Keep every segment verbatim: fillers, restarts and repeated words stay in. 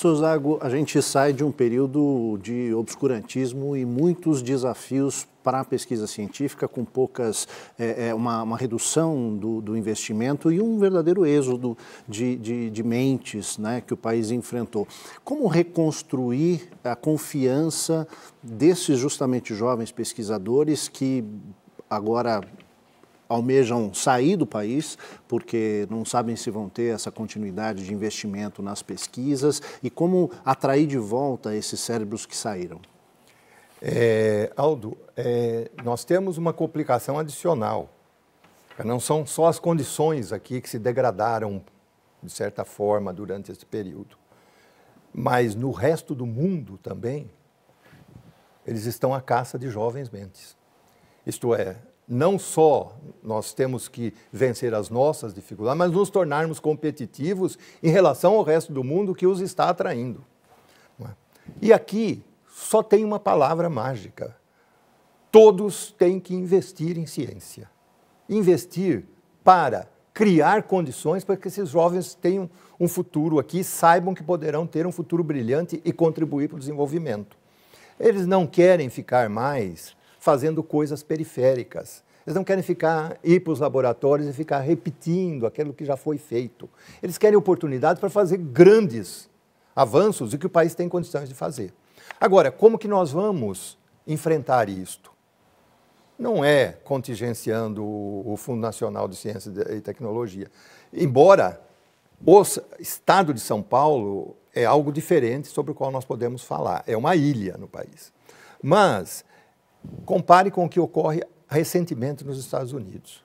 Sozago, a gente sai de um período de obscurantismo e muitos desafios para a pesquisa científica, com poucas, é, uma, uma redução do, do investimento e um verdadeiro êxodo de, de, de mentes, né, que o país enfrentou. Como reconstruir a confiança desses justamente jovens pesquisadores que agora almejam sair do país porque não sabem se vão ter essa continuidade de investimento nas pesquisas, e como atrair de volta esses cérebros que saíram? É, Aldo, é, nós temos uma complicação adicional. Não são só as condições aqui que se degradaram, de certa forma, durante esse período, mas no resto do mundo também, eles estão à caça de jovens mentes. Isto é, não só nós temos que vencer as nossas dificuldades, mas nos tornarmos competitivos em relação ao resto do mundo que os está atraindo. E aqui só tem uma palavra mágica. Todos têm que investir em ciência. Investir para criar condições para que esses jovens tenham um futuro aqui, saibam que poderão ter um futuro brilhante e contribuir para o desenvolvimento. Eles não querem ficar mais fazendo coisas periféricas. Eles não querem ficar, ir para os laboratórios e ficar repetindo aquilo que já foi feito. Eles querem oportunidade para fazer grandes avanços e que o país tem condições de fazer. Agora, como que nós vamos enfrentar isto? Não é contingenciando o Fundo Nacional de Ciência e Tecnologia. Embora o Estado de São Paulo é algo diferente sobre o qual nós podemos falar. É uma ilha no país. Mas compare com o que ocorre recentemente nos Estados Unidos.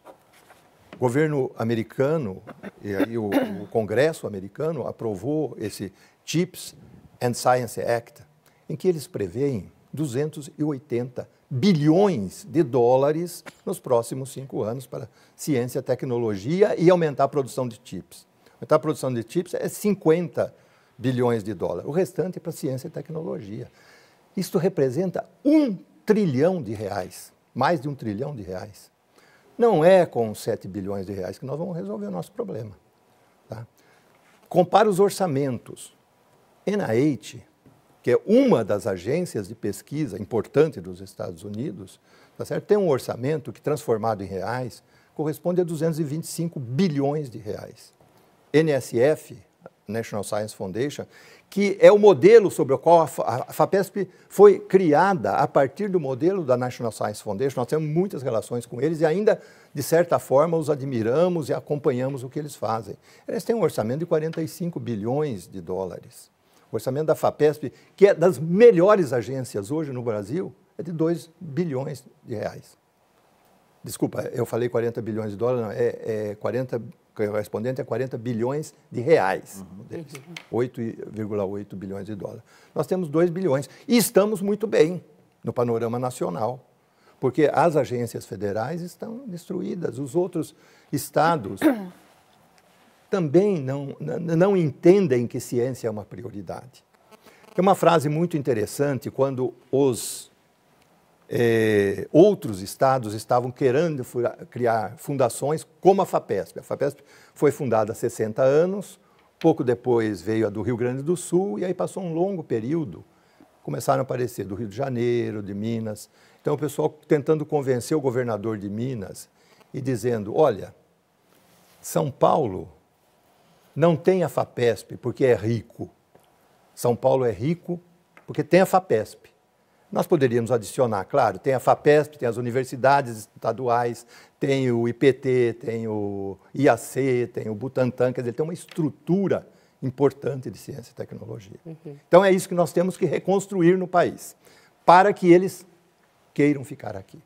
O governo americano e aí o, o Congresso americano aprovou esse Chips and Science Act, em que eles preveem duzentos e oitenta bilhões de dólares nos próximos cinco anos para ciência, tecnologia e aumentar a produção de chips. Aumentar a produção de chips é cinquenta bilhões de dólares. O restante é para ciência e tecnologia. Isto representa um trilhão de reais, mais de um trilhão de reais. Não é com sete bilhões de reais que nós vamos resolver o nosso problema. Tá? Compara os orçamentos. N I H, que é uma das agências de pesquisa importante dos Estados Unidos, tá certo? Tem um orçamento que, transformado em reais, corresponde a duzentos e vinte e cinco bilhões de reais. N S F, National Science Foundation, que é o modelo sobre o qual a FAPESP foi criada a partir do modelo da National Science Foundation. Nós temos muitas relações com eles e ainda, de certa forma, os admiramos e acompanhamos o que eles fazem. Eles têm um orçamento de quarenta e cinco bilhões de dólares. O orçamento da FAPESP, que é das melhores agências hoje no Brasil, é de dois bilhões de reais. Desculpa, eu falei quarenta bilhões de dólares, não, é, é quarenta correspondente a quarenta bilhões de reais, uhum. oito vírgula oito bilhões de dólares. Nós temos dois bilhões e estamos muito bem no panorama nacional, porque as agências federais estão destruídas, os outros estados também não, não entendem que ciência é uma prioridade. É uma frase muito interessante quando os É, outros estados estavam querendo criar fundações como a FAPESP. A FAPESP foi fundada há sessenta anos, pouco depois veio a do Rio Grande do Sul e aí passou um longo período. Começaram a aparecer do Rio de Janeiro, de Minas. Então o pessoal tentando convencer o governador de Minas e dizendo, olha, São Paulo não tem a FAPESP porque é rico. São Paulo é rico porque tem a FAPESP. Nós poderíamos adicionar, claro, tem a FAPESP, tem as universidades estaduais, tem o I P T, tem o I A C, tem o Butantan, quer dizer, tem uma estrutura importante de ciência e tecnologia. Uhum. Então é isso que nós temos que reconstruir no país, para que eles queiram ficar aqui.